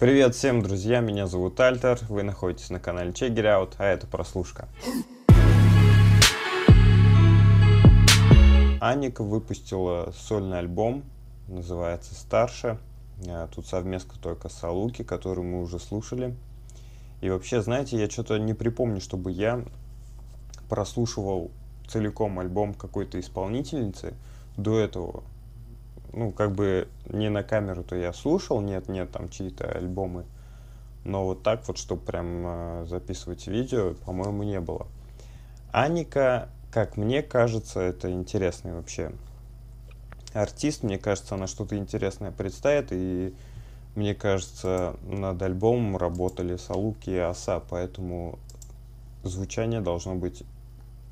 Привет всем, друзья, меня зовут Альтер, вы находитесь на канале Чегиряут, а это прослушка. ANIKV выпустила сольный альбом, называется «Старше». Тут совместка только с Салуки, которую мы уже слушали. И вообще, знаете, я что-то не припомню, чтобы я прослушивал целиком альбом какой-то исполнительницы до этого. Ну, как бы не на камеру-то я слушал, нет, там чьи-то альбомы. Но вот так вот, чтобы прям записывать видео, по-моему, не было. ANIKV, как мне кажется, это интересный вообще артист. Мне кажется, она что-то интересное представит. И мне кажется, над альбомом работали Салуки и Оса, поэтому звучание должно быть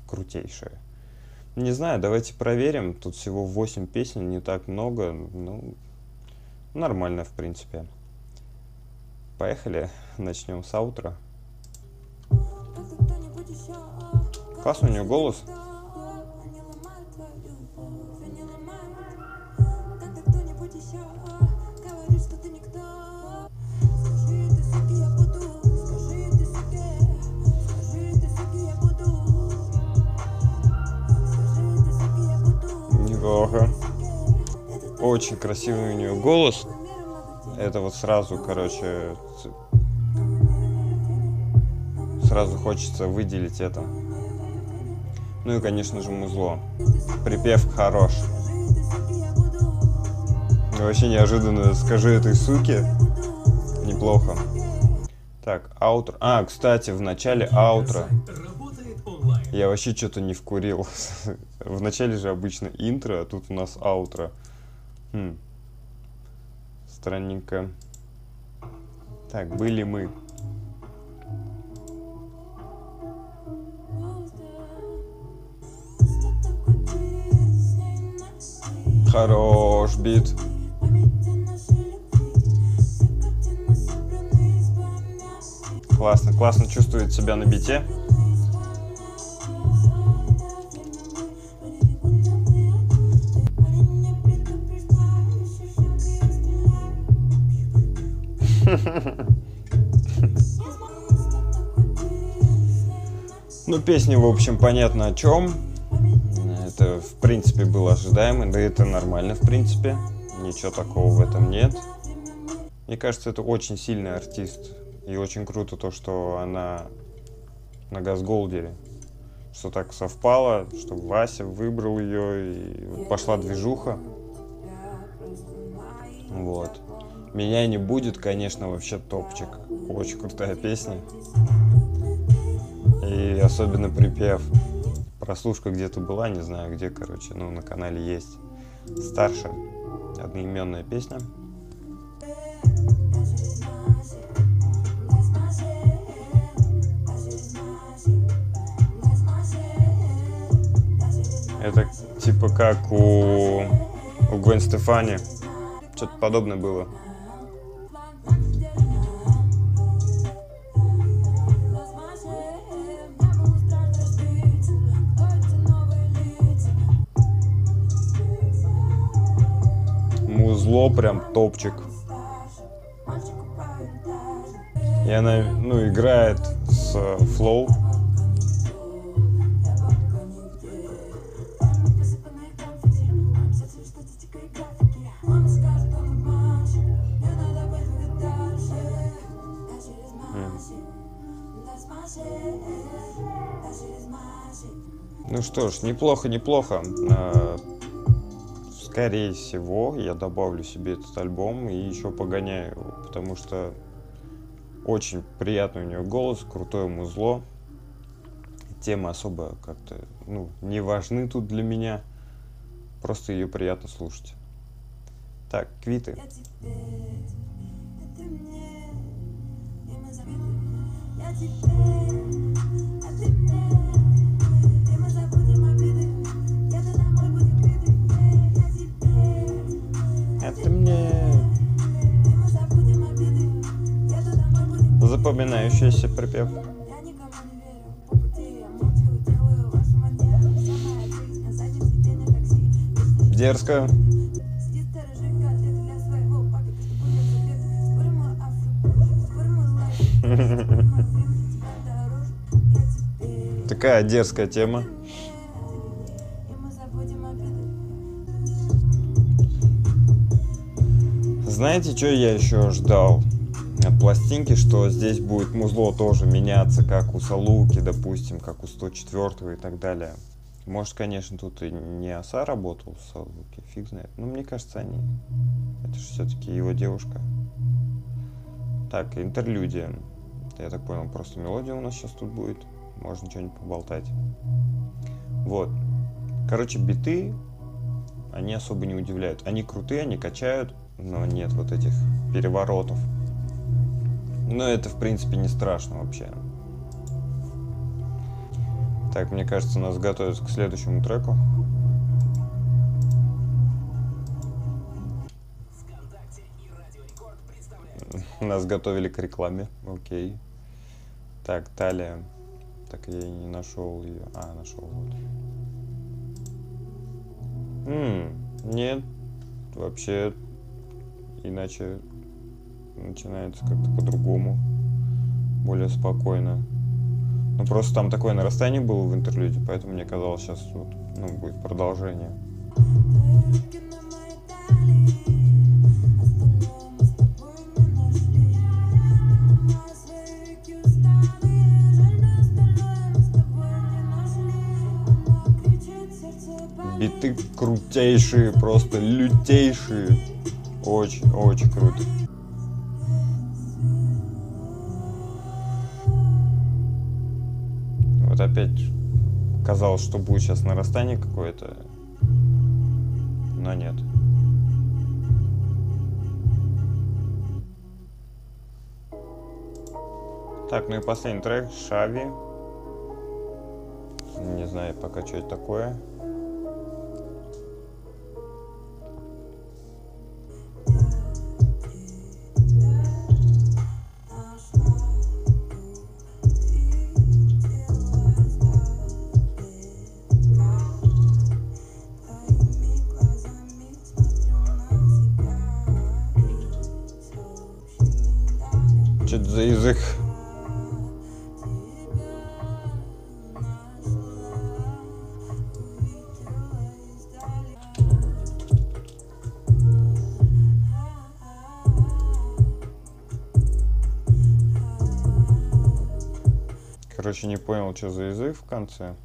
крутейшее. Не знаю, давайте проверим. Тут всего 8 песен, не так много. Ну, нормально, в принципе. Поехали, начнем с аутро. Классный у нее голос. Очень красивый у нее голос. Это вот сразу, короче, сразу хочется выделить это. Ну и, конечно же, музло. Припев хорош. И вообще неожиданно «Скажи этой суке». Неплохо. Так, аутро. А, кстати, в начале аутро я вообще что-то не вкурил. В начале же обычно интро, а тут у нас аутро. Странненько. Так, были мы. Хорош бит. Классно, классно чувствует себя на бите. Ну, песня, в общем, понятно о чем. Это, в принципе, было ожидаемо. Да это нормально, в принципе. Ничего такого в этом нет. Мне кажется, это очень сильный артист. И очень круто то, что она на Газголдере. Что так совпало, что Вася выбрал ее, и пошла движуха. Вот. «Меня не будет», конечно, вообще топчик. Очень крутая песня. И особенно припев. Прослушка где-то была, не знаю где, короче, но на канале есть. «Старше». Одноименная песня. Это типа как у Гвен Стефани. Что-то подобное было. Музло прям топчик. И она, ну, играет с флоу. Ну что ж, неплохо. Скорее всего, я добавлю себе этот альбом и еще погоняю его, потому что очень приятный у нее голос, крутое музло. Темы особо как-то, ну, не важны тут для меня. Просто ее приятно слушать. Так, квиты. Это мне запоминающийся припев. Дерзко. Такая дерзкая тема. Знаете, что я еще ждал от пластинки? Что здесь будет музло тоже меняться, как у Салуки, допустим, как у 104 и так далее. Может, конечно, тут и не Оса работал с Салуки, фиг знает. Но мне кажется, они... Это же все-таки его девушка. Так, интерлюдия. Я так понял, просто мелодия у нас сейчас тут будет. Можно что-нибудь поболтать. Вот. Короче, биты, они особо не удивляют. Они крутые, они качают, но нет вот этих переворотов. Но это, в принципе, не страшно вообще. Так, мне кажется, нас готовят к следующему треку. Нас готовили к рекламе, окей. Так, талия. Так, я и не нашел ее. А, нашел. Вот. Нет, вообще иначе начинается как-то по-другому. Более спокойно. Ну, просто там такое нарастание было в интерлюде, поэтому мне казалось, сейчас вот, ну, будет продолжение. Биты крутейшие, просто лютейшие. Очень-очень круто. Вот опять казалось, что будет сейчас нарастание какое-то, но нет. Так, ну и последний трек, Шави. Не знаю пока, что это такое. За язык. Короче, не понял, что за язык в конце.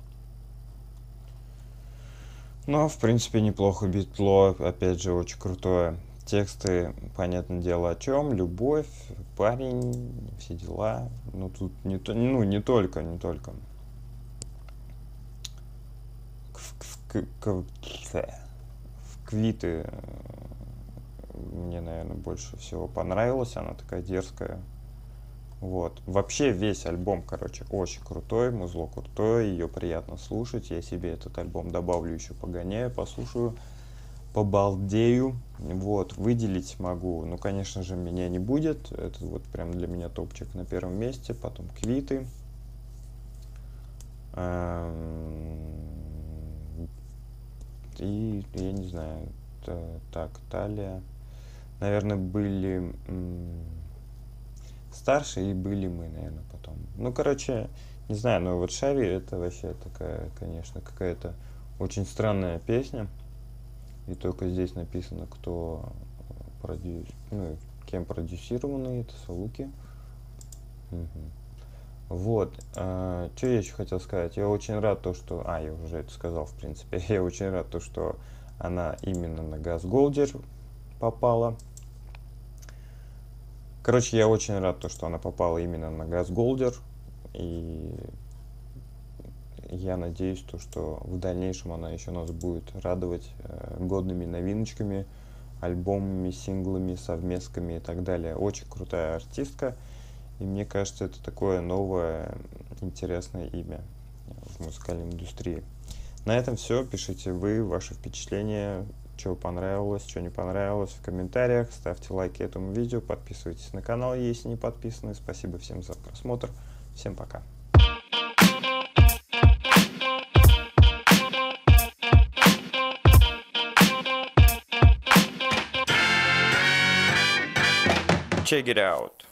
Но, в принципе, неплохо битло. Опять же, очень крутое. Тексты, понятное дело, о чем. Любовь, парень, все дела. Ну, тут не, ну, не только. В Квиты мне, наверное, больше всего понравилась. Она такая дерзкая. Вот. Вообще весь альбом, короче, очень крутой. Музло крутое, ее приятно слушать. Я себе этот альбом добавлю, еще погоняю, послушаю. Побалдею, вот, выделить могу, ну, конечно же, меня не будет, это вот прям для меня топчик на первом месте, потом Квиты, и, я не знаю, так, Талия, наверное, были старше и были мы, наверное, потом, ну, короче, не знаю, но вот Шави, это вообще такая, конечно, какая-то очень странная песня. И только здесь написано, кто ну, кем продюсированы, это Салуки. Вот. Что я еще хотел сказать? Я очень рад то, что... А, я уже это сказал, в принципе. Я очень рад то, что она именно на Газголдер попала. Короче, я очень рад то, что она попала именно на Газголдер. И... Я надеюсь, то, что в дальнейшем она еще нас будет радовать годными новиночками, альбомами, синглами, совместками и так далее. Очень крутая артистка, и мне кажется, это такое новое интересное имя в музыкальной индустрии. На этом все. Пишите вы ваши впечатления, что понравилось, что не понравилось в комментариях. Ставьте лайки этому видео, подписывайтесь на канал, если не подписаны. Спасибо всем за просмотр. Всем пока. Чегиряут.